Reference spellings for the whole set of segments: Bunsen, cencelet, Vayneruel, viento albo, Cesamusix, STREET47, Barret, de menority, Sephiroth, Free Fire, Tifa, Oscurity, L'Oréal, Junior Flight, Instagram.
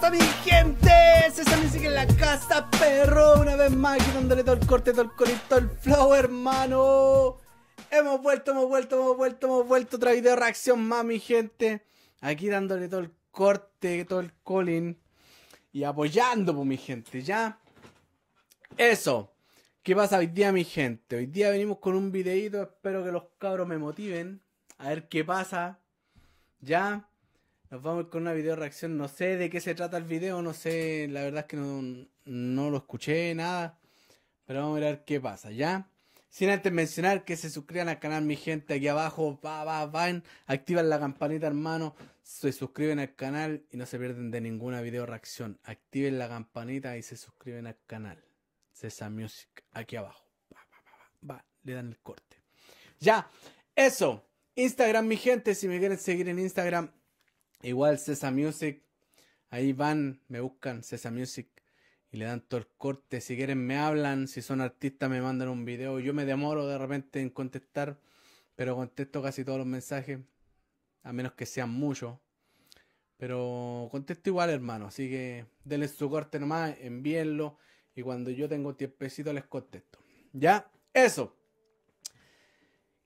pasa, mi gente? Cesamusix en la casa, perro. Una vez más, aquí dándole todo el corte, todo el colito, todo el flow, hermano. Hemos vuelto. Otra video reacción más, mi gente. Aquí dándole todo el corte, todo el colín. Y apoyando, pues, mi gente, ya. Eso. ¿Qué pasa hoy día, mi gente? Hoy día venimos con un videito. Espero que los cabros me motiven. A ver qué pasa. Ya. Nos vamos con una video reacción, no sé de qué se trata el video, no sé, la verdad es que no lo escuché, nada. Pero vamos a ver qué pasa, ¿ya? Sin antes mencionar que se suscriban al canal, mi gente, aquí abajo, van, activan la campanita, hermano, se suscriben al canal y no se pierden de ninguna video reacción. Activen la campanita y se suscriben al canal. Cesamusix, aquí abajo, le dan el corte. Ya, eso, Instagram, mi gente, si me quieren seguir en Instagram, igual Cesamusix, ahí van, me buscan Cesamusix y le dan todo el corte. Si quieren me hablan, si son artistas me mandan un video. Yo me demoro de repente en contestar, pero contesto casi todos los mensajes, a menos que sean muchos. Pero contesto igual, hermano, así que denle su corte nomás, envíenlo y cuando yo tengo tiempecito les contesto. Ya, eso.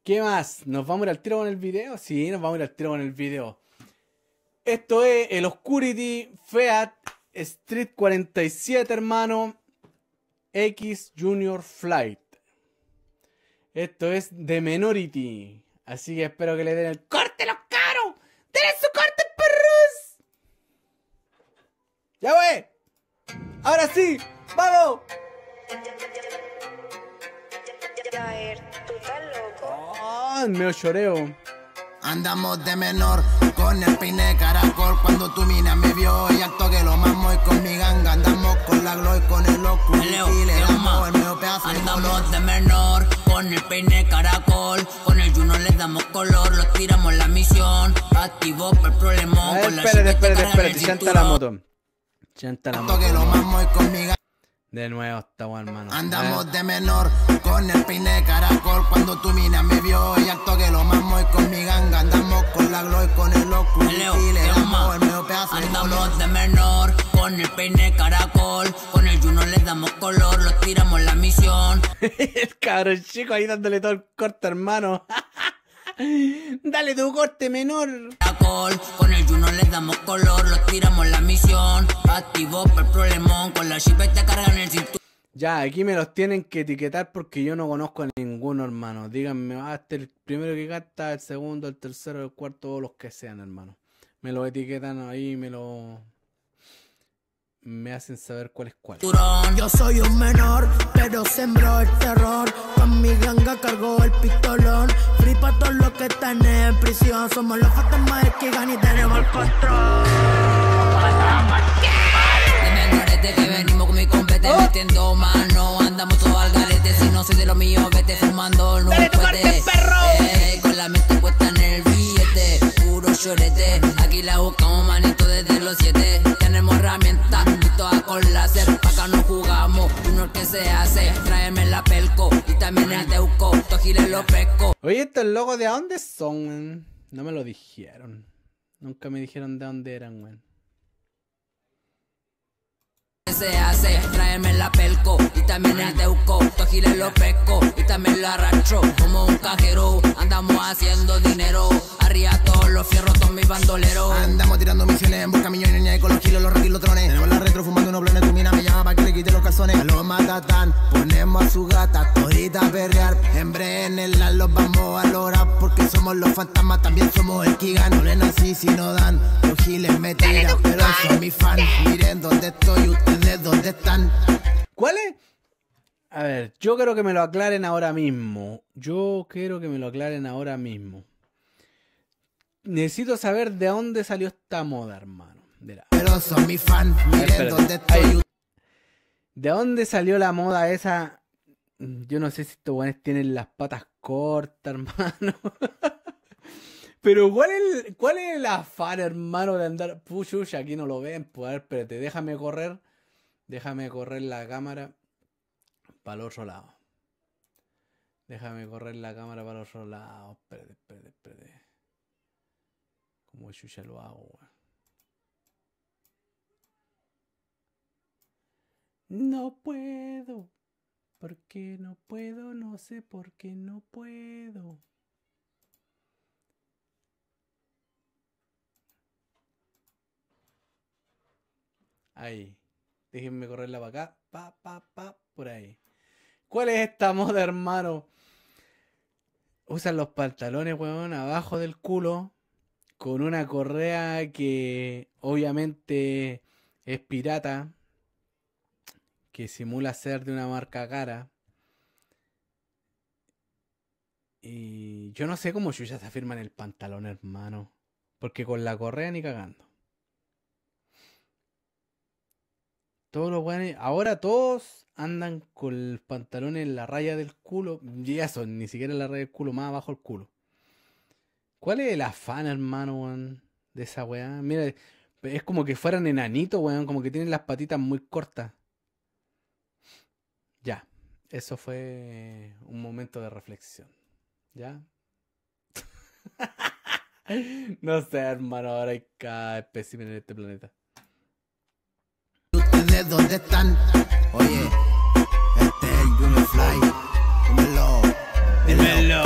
¿Qué más? ¿Nos vamos a ir al tiro con el video? Sí, nos vamos a ir al tiro con el video. Esto es el Oscurity Feat Street 47, hermano, X Junior Flight. Esto es de Menority. Así que espero que le den el corte, los caros. ¡Denle su corte, perros! ¡Ya, güey! ¡Ahora sí! ¡Vamos! ¡Oh, me lloreo! Andamos de menor con el peine caracol. Cuando tu mina me vio y acto que lo mamo y con mi ganga andamos con la glow y con el loco y le damos el medio pedazo. Andamos de menor con el peine caracol. Con el Juno le damos color, los tiramos la misión. Activó para el problema. Espérate, chanta la moto. Que lo mamo y con mi ganga. De nuevo está bueno, hermano. Andamos de menor con el peine caracol. Cuando tu mina me vio y acto que lo mamo y con mi ganga andamos con la glow y con el loco y le damos el medio pedazo. Andamos de menor con el peine caracol. Con el Juno le damos color, los tiramos la misión. El cabrón chico ahí dándole todo el corte, hermano. Dale tu corte, menor. Con el Juno le damos color, los tiramos la misión. Activó para el problemón, con la chipeta cargan el cinturón. Ya, aquí me los tienen que etiquetar porque yo no conozco a ninguno, hermano. Díganme, hasta el primero que gasta, el segundo, el tercero, el cuarto, o los que sean, hermano. Me los etiquetan ahí, me hacen saber cuál es cuál. Yo soy un menor, pero sembró el terror. Con mi ganga cargó el pistolón. Free pa' todos los que están en prisión. Somos los fantasmas que ganan y tenemos el control. De menorete que venimos con mi compete, metiendo mano, andamos todos al garete. Si no soy de lo mío, vete fumando no puedes. Con la mente puesta en el billete, puro llorete. Aquí la buscamos, manito, desde los 7. Tenemos herramientas y todas con láser. Acá no jugamos, uno que se hace. Tráeme la pelco y también el deuco. Tojile lo pesco. Oye, estos locos, ¿de dónde son? No me lo dijeron. Nunca me dijeron de dónde eran, güey. Se hace, tráeme la pelco y también el deuco, tojile lo pesco y también lo arrastro como un cajero, andamos haciendo dinero, arriba todos los fierros, todos mis bandoleros, andamos tirando misiones en busca millones, niña y con los kilos, los requis, los trones, tenemos la retro fumando unos blones, tu mina me llama para que le quite los calzones, a los matatán, ponemos a su gata, todita a perrear, en brenelar los vamos a lograr, porque somos los fantasmas, también somos el Kigan, no leen así si no dan, los giles me tiran, pero son mis fans, miren dónde estoy, usted de dónde están. ¿Cuál es? A ver, yo quiero que me lo aclaren ahora mismo. Necesito saber de dónde salió esta moda, hermano. Pero son mis fans, miren dónde estoy. ¿De dónde salió la moda esa? Yo no sé si estos guanes tienen las patas cortas, hermano. Pero ¿cuál es el afán, hermano, de andar? Puchucha, aquí no lo ven. Pues a ver, espérate, déjame correr. Déjame correr la cámara para el otro lado. Espérate. ¿Cómo yo ya lo hago, güey? No puedo. ¿Por qué no puedo? No sé por qué no puedo. Ahí. Déjenme correrla para acá. Pa, pa, pa. Por ahí. ¿Cuál es esta moda, hermano? Usan los pantalones, weón, abajo del culo. Con una correa que obviamente es pirata. Que simula ser de una marca cara. Y yo no sé cómo chucha se afirma en el pantalón, hermano. Porque con la correa ni cagando. Todos los weones, ahora todos andan con el pantalón en la raya del culo. Y eso, ni siquiera en la raya del culo, más abajo el culo. ¿Cuál es el afán, hermano, weón, de esa weá? Mira, es como que fueran enanitos, weón, como que tienen las patitas muy cortas. Ya, eso fue un momento de reflexión. ¿Ya? No sé, hermano, ahora hay cada espécimen en este planeta. ¿Ustedes dónde están? Oye, este es el Junior Flight. Dímelo, dímelo.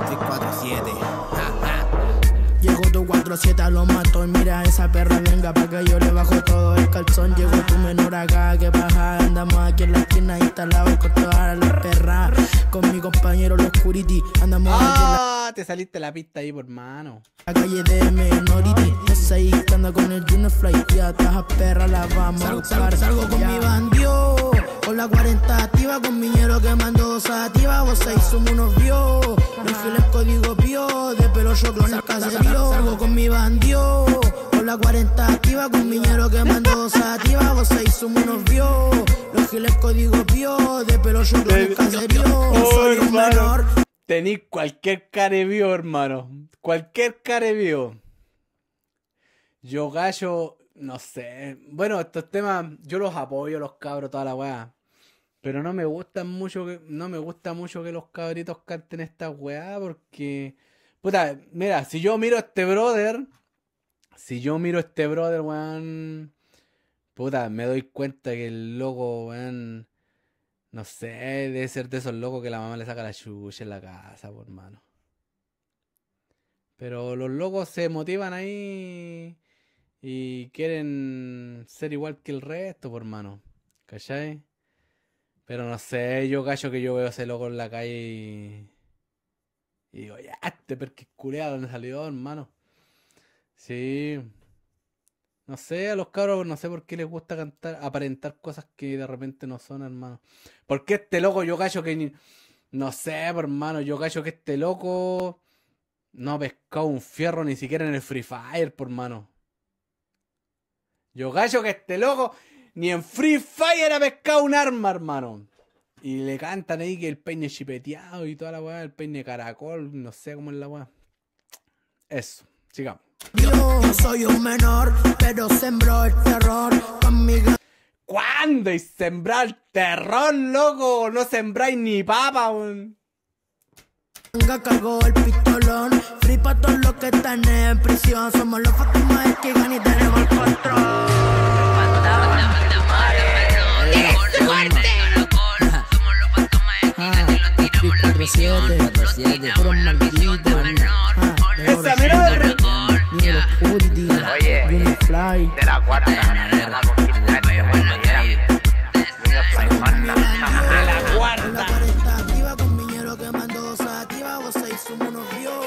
Estoy 4-7. Llego tu 4-7, lo mato. Mira esa perra, venga pa' que yo le bajo todo el calzón. Llego tu menor acá, que baja. Andamos aquí en la esquina instalado con todas las perras. Con mi compañero, los Oscurity. Andamos aquí en la... Te saliste la pista ahí, por mano. La calle de menority. Yo sé que anda con el Junior Flight. Y a todas las perras las vamos a usar. Salgo con mi bandido. Con la 40 activa, con miñero quemando dos activas. Vos seis somos unos vio. No fui el código pío. De pelo yo clones caserío. Salgo con mi bandido. Con la 40 activa, con miñero quemando dos activas. Vos seis somos unos vio. No fui el código pío. De pelo yo clones caserío. Soy un menor. Tenís cualquier carevío, hermano. Cualquier carevío. Yo gallo, no sé. Bueno, estos temas, yo los apoyo, los cabros, toda la weá. Pero no me gustan mucho que, no me gusta mucho que los cabritos canten esta weá porque... Puta, mira, si yo miro a este brother... Si yo miro a este brother, weón... Puta, me doy cuenta que el loco, weón... No sé, debe ser de esos locos que la mamá le saca la chucha en la casa, por mano. Pero los locos se motivan ahí y quieren ser igual que el resto, por mano. ¿Cachai? Pero no sé, yo callo que yo veo a ese loco en la calle y digo, ya, este perquisculeado me salió, hermano. Sí. No sé, a los cabros no sé por qué les gusta cantar, aparentar cosas que de repente no son, hermano. Porque este loco, yo cacho que... No sé, hermano, yo cacho que este loco no ha pescado un fierro ni siquiera en el Free Fire, por mano. Yo cacho que este loco ni en Free Fire ha pescado un arma, hermano. Y le cantan ahí que el peine chipeteado y toda la weá, el peine caracol, no sé cómo es la weá. Eso, sigamos. Yo soy un menor, pero sembró el terror conmigo. ¿Cuándo? ¿Y sembrar terror, loco? No sembráis ni papa, weón. Cargó el pistolón, free pa' todos los que están en prisión. Somos los fantasmas del Kigan y tenemos el control. ¡Eres fuerte! Somos los fantasmas del Kigan y los tiramos la prisión. Los tiramos la menor. ¡Esa mirada! Oye, de la cuarta de la conquista de la cuarta activa con miñero quemando dos activas, vos seis somos unos vio,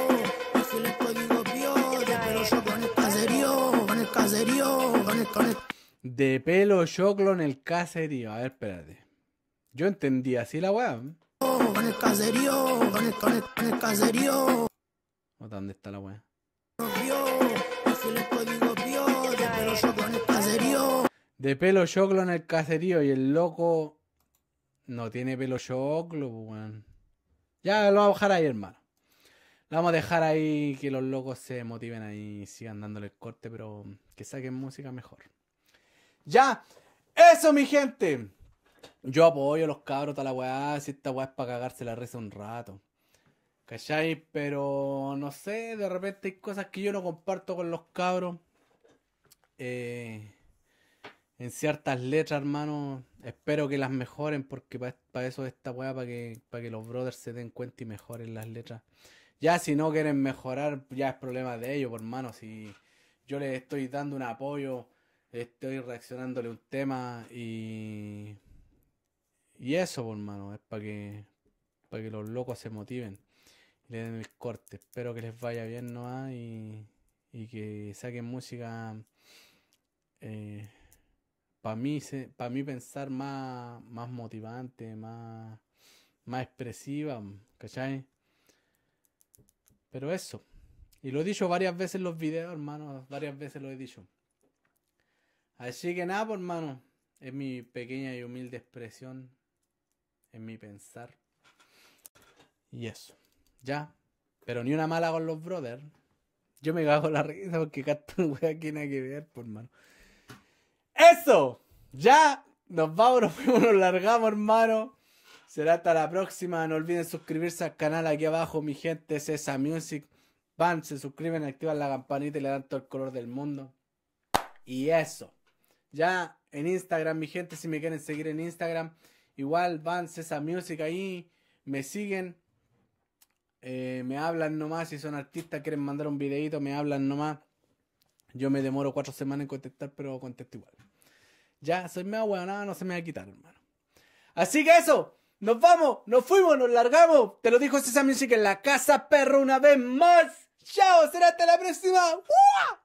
así les código vio, de pelo choclo en el caserío, con el caserío, con el de pelo choclo en el caserío, a ver, espérate. Yo entendí así la weá. Con el caserío, con el caserío. ¿Dónde está la weá? De pelo choclo en el caserío. Y el loco no tiene pelo choclo, weón. Ya lo vamos a dejar ahí, hermano. Lo vamos a dejar ahí. Que los locos se motiven ahí y sigan dándole el corte, pero que saquen música mejor. Ya. Eso, mi gente. Yo apoyo a los cabros, toda la weá. Si esta weá es para cagarse la risa un rato, ¿cachai? Pero no sé, de repente hay cosas que yo no comparto con los cabros. en ciertas letras, hermano. Espero que las mejoren, porque para eso es esta weá, para que los brothers se den cuenta y mejoren las letras. Ya si no quieren mejorar, ya es problema de ellos, hermano. Si yo les estoy dando un apoyo, estoy reaccionándole un tema y eso, hermano, es para que los locos se motiven y le den el corte. Espero que les vaya bien, ¿no? Y que saquen música, para mí pensar más motivante, más expresiva, ¿cachai? Pero eso, y lo he dicho varias veces en los videos, hermano, varias veces lo he dicho. Así que nada, hermano, es mi pequeña y humilde expresión, es mi pensar. Y eso, ya, pero ni una mala con los brothers. Yo me cago la risa porque Cartoon wea aquí nada que ver, por hermano. ¡Eso! Ya, nos vamos, nos fuimos, nos largamos, hermano. Será hasta la próxima. No olviden suscribirse al canal aquí abajo, mi gente. Cesamusix. Van, se suscriben, activan la campanita y le dan todo el color del mundo. Y eso. Ya en Instagram, mi gente, si me quieren seguir en Instagram, igual van Cesamusix ahí. Me siguen. Me hablan nomás, si son artistas, quieren mandar un videito, me hablan nomás. Yo me demoro 4 semanas en contestar, pero contesto igual. Ya, soy medio huevonado, no se me va a quitar, hermano. Así que eso, nos vamos, nos fuimos, nos largamos. Te lo dijo Cesamusix en la casa, perro, una vez más. Chao, será hasta la próxima. ¡Uah!